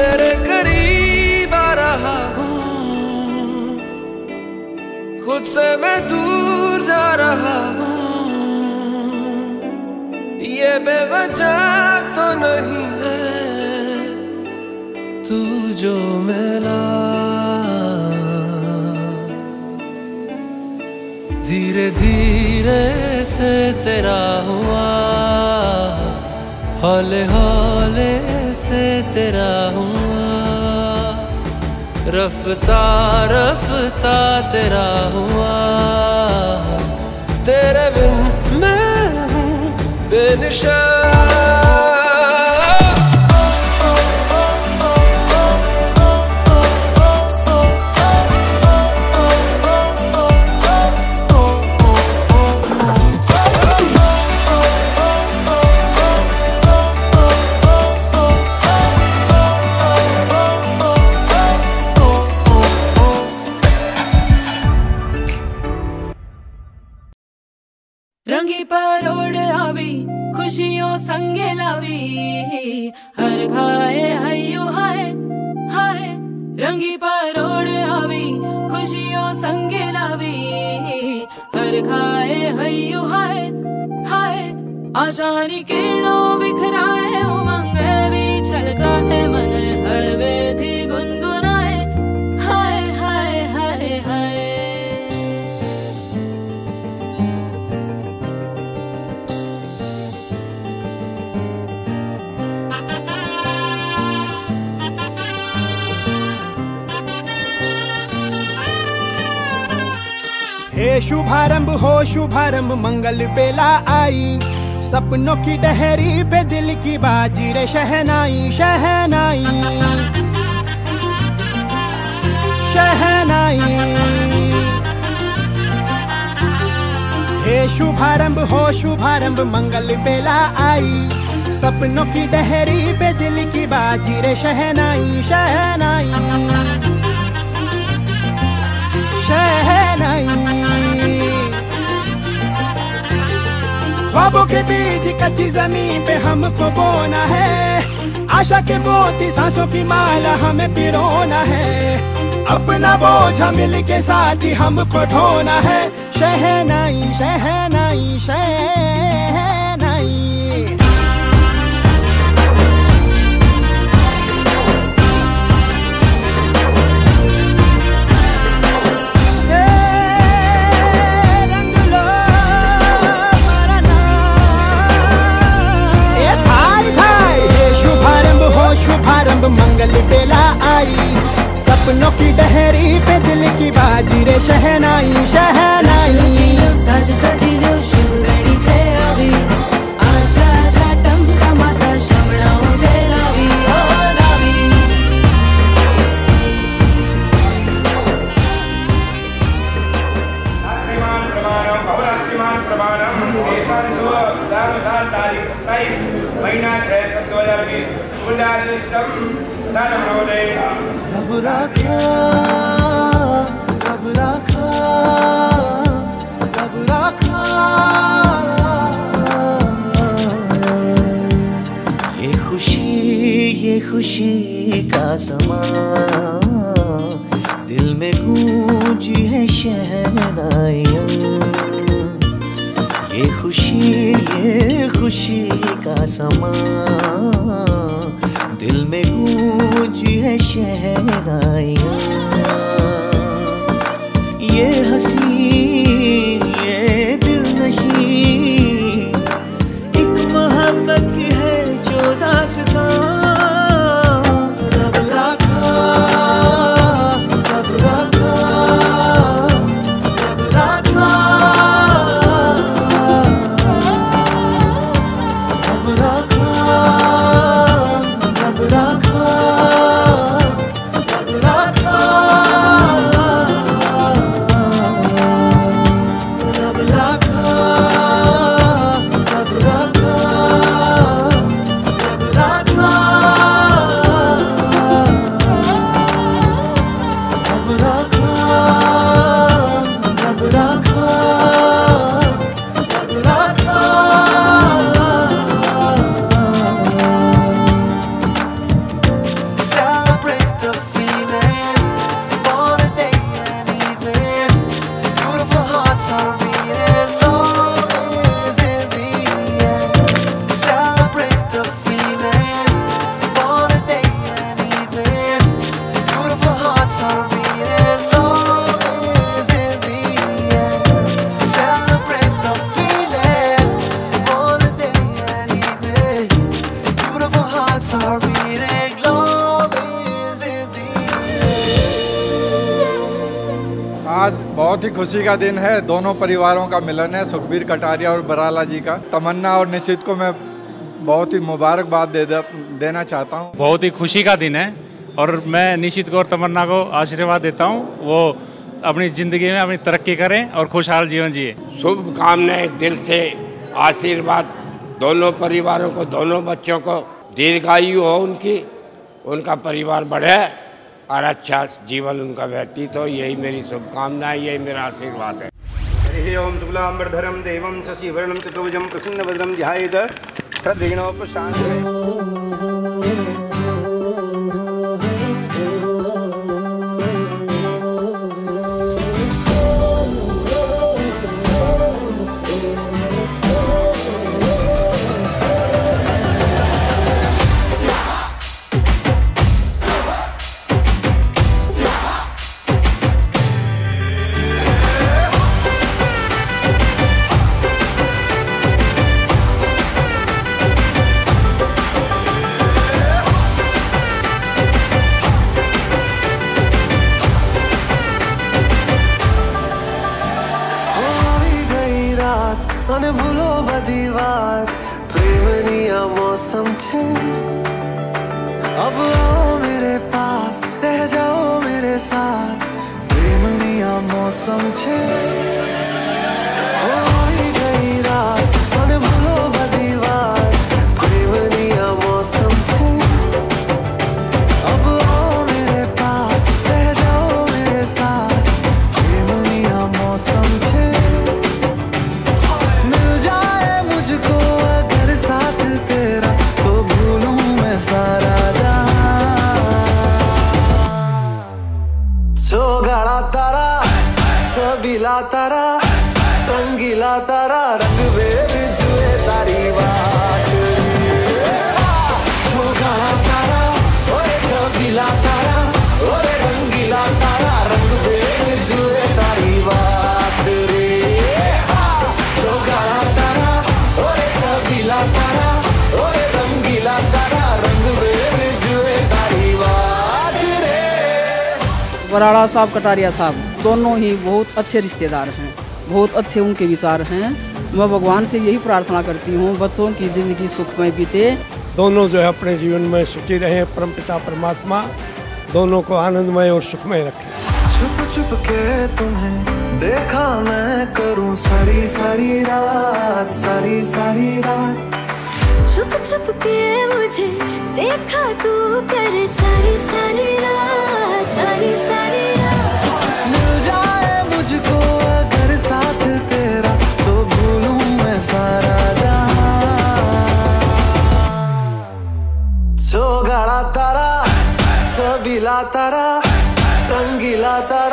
तेरे करीब आ रहा हूँ, खुद से मैं दूर जा रहा हूँ। ये बेवजह तो नहीं है तू जो मिला। धीरे धीरे से तेरा हुआ, हौले हौले से तेरा हुआ, रफ्ता रफ्ता तेरा हुआ। तेरे बिन मैं हूँ बेनिशान। रंगी परोड़ आवी, खुशियों संगे लावी, हर घाए हयो हाय हाय। रंगी परोड़ आवी, खुशियों संगे लावी, हर घाए हयो हाय हाय। आशानी किरणों बिखराए, उमंग भी छलकाए, मन हड़वे थी गुनगुनाए, हाय हाय हाय हाय। हे शुभारंभ हो शुभारंभ, मंगल बेला आई, सपनों की डहरी पे दिल की बाजी रे शहनाई शहनाई शहनाई। हे शुभारंभ मंगल बेला आई, सपनों की डहरी पे दिल की बाजी रे शहनाई शहनाई शहनाई। ख्वाबों के बीज कच्ची जमीन पे हमको बोना है, आशा के मोती सांसों की माला हमें पिरोना है, अपना बोझ मिल के साथ ही हमको ढोना है, शहनाई शहनाई शहनाई। शुभारंभ मंगल बेला आई, सपनों की डहरी पे दिल की बाजी रे शहनाई शहनाई। सज सजी लो शिव गणी जय अभी, आजा आजा टमका माता शमणाओ जय रावी ओ रावी। रात्रिमान प्रमाणम भवरात्रिमान प्रमाणम देशान सुबह 2000 तारीख 27 महीना 6/7/2020 रब रखा रब रखा रब रखा। ये खुशी का समा दिल में गूंजी है शहनाइयाँ, ये खुशी का समा दिल में गूंजी है शहनाइयाँ। ये हंसी ये दिल नहीं, एक मोहब्बत है जो दास्तां। बहुत ही खुशी का दिन है। दोनों परिवारों का मिलन है, सुखबीर कटारिया और बराला जी का। तमन्ना और निशित को मैं बहुत ही मुबारकबाद देना चाहता हूँ। बहुत ही खुशी का दिन है और मैं निशित को और तमन्ना को आशीर्वाद देता हूँ, वो अपनी ज़िंदगी में अपनी तरक्की करें और खुशहाल जीवन जिए। शुभकामनाएं दिल से, आशीर्वाद दोनों परिवारों को, दोनों बच्चों को। दीर्घायु हो उनकी, उनका परिवार बढ़े और अच्छा जीवन उनका व्यतीत हो, यही मेरी शुभकामना है, यही मेरा आशीर्वाद है। हरि ओम तुलाधरम देवम शशिवर्ण चतुर्भुजम प्रसन्न वज्रम ध्यायेत श्रद्धेनोपशांत। भूलो बदीवार प्रेमनिया मौसम छे, अब आओ मेरे पास, रह जाओ मेरे साथ, प्रेमनिया मौसम छे। रंगीला तारा, रंगीला तारा, रंग वेद जुए तारी बात रे। छोगाला तारा, ओए छोगीला तारा, ओए रंगीला तारा, रंग वेद जुए तारी बात रे। छोगाला तारा, ओए छोगीला तारा, ओए रंगीला तारा, रंग वेद जुए तारी बात रे। बराड़ा साहब कटारिया साहब दोनों ही बहुत अच्छे रिश्तेदार हैं, बहुत अच्छे उनके विचार हैं। मैं भगवान से यही प्रार्थना करती हूँ बच्चों की ज़िंदगी सुखमय बीते, दोनों जो है अपने जीवन में सुखी रहें। परमपिता परमात्मा दोनों को आनंदमय और सुखमय रखें। छुप छुप के तुम्हें देखा मैं करूँ सारी सारी रात, सारी सारी रात। छुप छुप के मुझे देखा तू कर सारी सारी रात, सारी सारी रात। साथ तेरा तो भूलूं मैं सारा जहां। छोगाला तारा, चबीला तारा, रंगीला तारा।